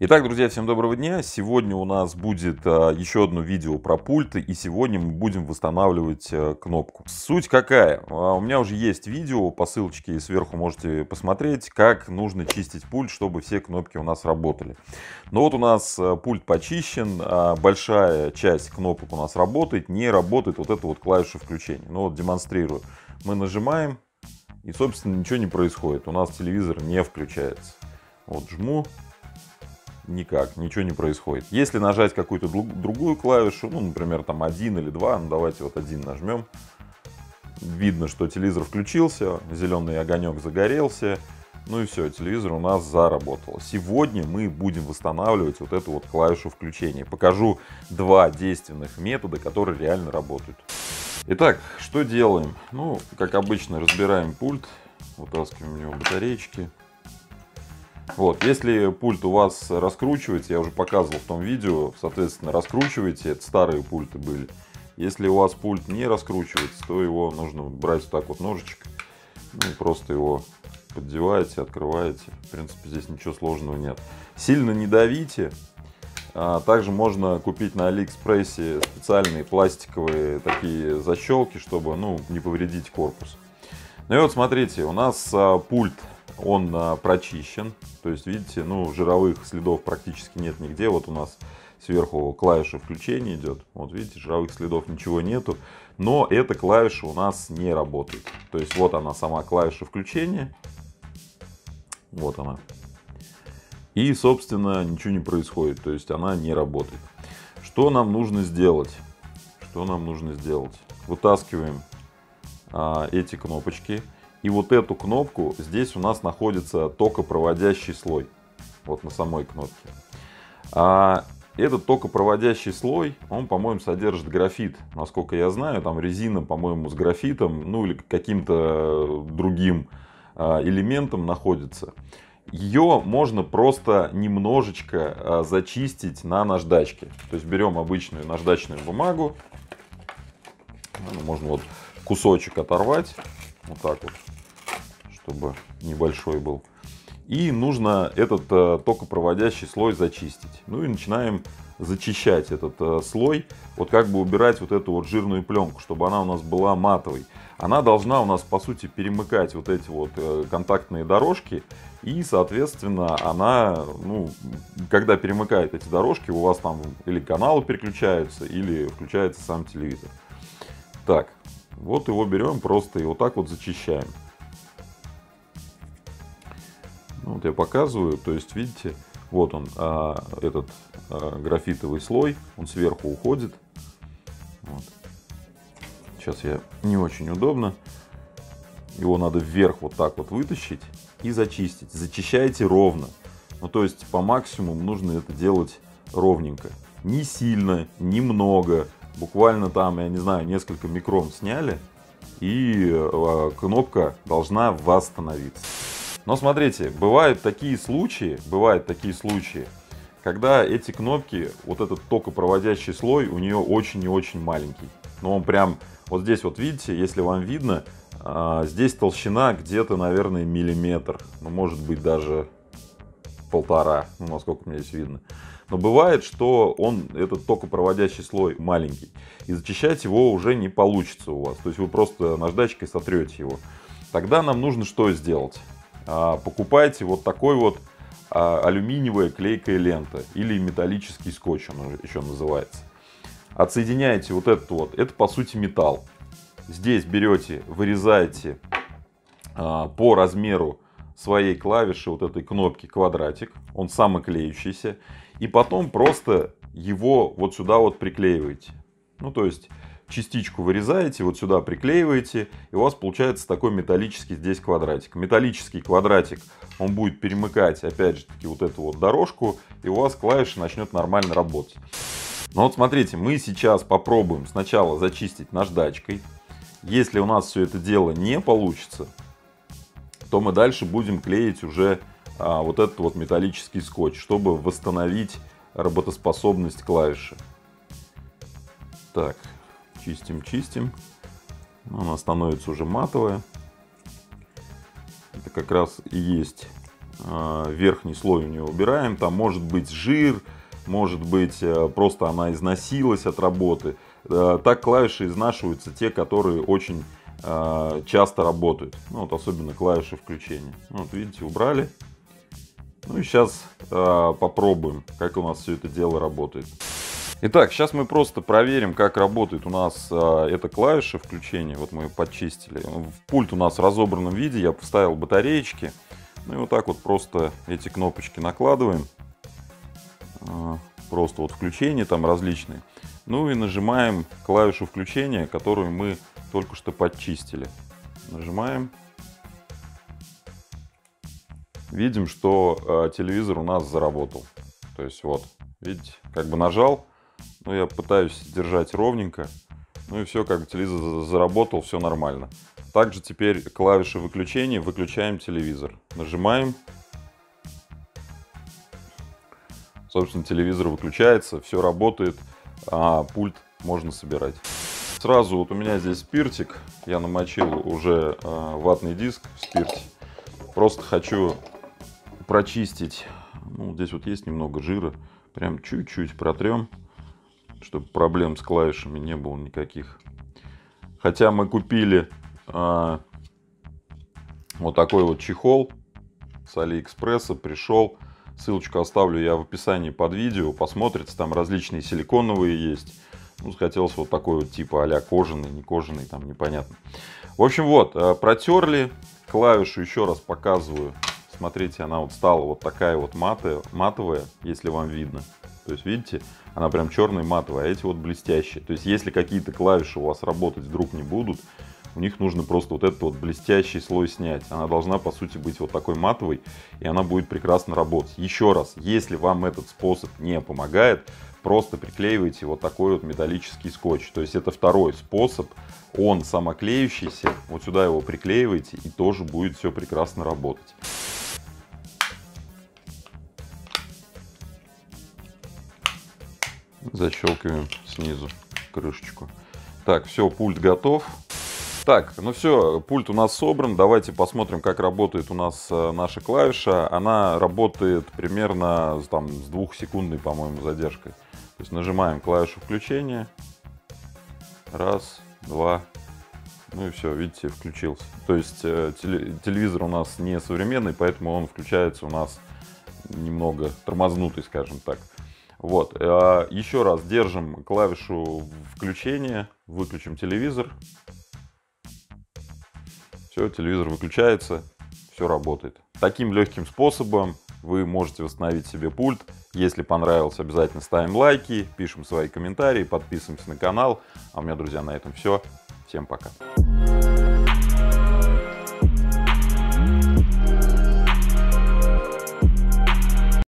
Итак, друзья, всем доброго дня. Сегодня у нас будет еще одно видео про пульты, и сегодня мы будем восстанавливать кнопку. Суть какая? У меня уже есть видео, по ссылочке сверху можете посмотреть, как нужно чистить пульт, чтобы все кнопки у нас работали. Но вот у нас пульт почищен, большая часть кнопок у нас работает, не работает вот эта вот клавиша включения. Ну вот демонстрирую. Мы нажимаем, и, собственно, ничего не происходит. У нас телевизор не включается. Вот жму. Никак, ничего не происходит. Если нажать какую-то другую клавишу, ну, например, там 1 или 2, ну, давайте вот 1 нажмем. Видно, что телевизор включился, зеленый огонек загорелся, ну и все, телевизор у нас заработал. Сегодня мы будем восстанавливать вот эту вот клавишу включения. Покажу два действенных метода, которые реально работают. Итак, что делаем? Ну, как обычно, разбираем пульт, вытаскиваем у него батареечки. Вот, если пульт у вас раскручивается, я уже показывал в том видео, соответственно, раскручивайте, это старые пульты были. Если у вас пульт не раскручивается, то его нужно брать вот так вот ножичком, ну, просто его поддеваете, открываете. В принципе, здесь ничего сложного нет. Сильно не давите. Также можно купить на Алиэкспрессе специальные пластиковые такие защелки, чтобы, ну, не повредить корпус. Ну и вот смотрите, у нас пульт. Он прочищен, то есть, видите, ну, жировых следов практически нет нигде. Вот у нас сверху клавиша включения идет. Вот видите, жировых следов ничего нету. Но эта клавиша у нас не работает. То есть вот она сама клавиша включения. Вот она. И, собственно, ничего не происходит. То есть она не работает. Что нам нужно сделать? Что нам нужно сделать? Вытаскиваем эти кнопочки. И вот эту кнопку, здесь у нас находится токопроводящий слой, вот на самой кнопке. А этот токопроводящий слой, он, по-моему, содержит графит, насколько я знаю, там резина, по-моему, с графитом, ну или каким-то другим элементом находится. Ее можно просто немножечко зачистить на наждачке. То есть берем обычную наждачную бумагу, можно вот кусочек оторвать. Вот так вот, чтобы небольшой был. И нужно этот токопроводящий слой зачистить. Ну и начинаем зачищать этот слой. Вот как бы убирать вот эту вот жирную пленку, чтобы она у нас была матовой. Она должна у нас, по сути, перемыкать вот эти вот контактные дорожки. И, соответственно, она, ну, когда перемыкает эти дорожки, у вас там или каналы переключаются, или включается сам телевизор. Так. Вот его берем просто и вот так вот зачищаем. Ну, вот я показываю, то есть видите, вот он, этот графитовый слой, он сверху уходит. Вот. Сейчас я не очень удобно. Его надо вверх вот так вот вытащить и зачистить. Зачищайте ровно. Ну, то есть по максимуму нужно это делать ровненько. Не сильно, немного. Буквально там, я не знаю, несколько микрон сняли, и кнопка должна восстановиться. Но смотрите, бывают такие случаи, когда эти кнопки, вот этот токопроводящий слой у нее очень и очень маленький. Но он прям, вот здесь вот видите, если вам видно, здесь толщина где-то, наверное, миллиметр, ну, может быть, даже полтора, ну, насколько мне здесь видно. Но бывает, что он, этот токопроводящий слой, маленький. И зачищать его уже не получится у вас. То есть вы просто наждачкой сотрете его. Тогда нам нужно что сделать? Покупайте вот такой вот алюминиевая клейкая лента. Или металлический скотч, он еще называется. Отсоединяете вот этот вот. Это, по сути, металл. Здесь берете, вырезаете по размеру своей клавиши вот этой кнопки квадратик. Он самоклеющийся. И потом просто его вот сюда вот приклеиваете. Ну, то есть частичку вырезаете, вот сюда приклеиваете. И у вас получается такой металлический здесь квадратик. Металлический квадратик, он будет перемыкать, опять же таки, вот эту вот дорожку. И у вас клавиша начнет нормально работать. Ну, вот смотрите, мы сейчас попробуем сначала зачистить наждачкой. Если у нас все это дело не получится, то мы дальше будем клеить уже вот этот вот металлический скотч, чтобы восстановить работоспособность клавиши. Так, чистим, чистим. Она становится уже матовая. Это как раз и есть верхний слой у нее убираем. Там может быть жир, может быть просто она износилась от работы. Так клавиши изнашиваются те, которые очень часто работают. Ну, вот особенно клавиши включения. Вот видите, убрали. Ну и сейчас попробуем, как у нас все это дело работает. Итак, сейчас мы просто проверим, как работает у нас эта клавиша включения. Вот мы ее подчистили. Пульт у нас в разобранном виде. Я вставил батареечки. Ну и вот так вот просто эти кнопочки накладываем. Просто вот включение там различные. Ну и нажимаем клавишу включения, которую мы только что подчистили. Нажимаем. Видим, что телевизор у нас заработал. То есть вот, видите, как бы нажал. Ну, я пытаюсь держать ровненько. Ну и все, как бы телевизор заработал, все нормально. Также теперь клавиши выключения. Выключаем телевизор. Нажимаем. Собственно, телевизор выключается, все работает, а пульт можно собирать. Сразу вот у меня здесь спиртик. Я намочил уже ватный диск в спирте. Просто хочу прочистить. Ну, здесь вот есть немного жира. Прям чуть-чуть протрем, чтобы проблем с клавишами не было никаких. Хотя мы купили вот такой вот чехол с Алиэкспресса, пришел. Ссылочку оставлю я в описании под видео. Посмотрите, там различные силиконовые есть. Ну, хотелось вот такой вот типа а-ля кожаный, не кожаный, там непонятно. В общем, вот, протерли клавишу, еще раз показываю. Смотрите, она вот стала вот такая вот матовая, если вам видно. То есть, видите, она прям черная матовая, а эти вот блестящие. То есть, если какие-то клавиши у вас работать вдруг не будут, у них нужно просто вот этот вот блестящий слой снять. Она должна, по сути, быть вот такой матовой, и она будет прекрасно работать. Еще раз, если вам этот способ не помогает, просто приклеивайте вот такой вот металлический скотч. То есть это второй способ, он самоклеющийся. Вот сюда его приклеиваете, и тоже будет все прекрасно работать. Защелкиваем снизу крышечку. Так, все, пульт готов. Так, ну все, пульт у нас собран. Давайте посмотрим, как работает у нас наша клавиша. Она работает примерно там с 2-секундной, по-моему, задержкой. То есть нажимаем клавишу включения. Раз, два. Ну и все, видите, включился. То есть телевизор у нас не современный, поэтому он включается у нас немного тормознутый, скажем так. Вот, еще раз держим клавишу включения, выключим телевизор. Все, телевизор выключается, все работает. Таким легким способом вы можете восстановить себе пульт. Если понравилось, обязательно ставим лайки, пишем свои комментарии, подписываемся на канал. А у меня, друзья, на этом все. Всем пока.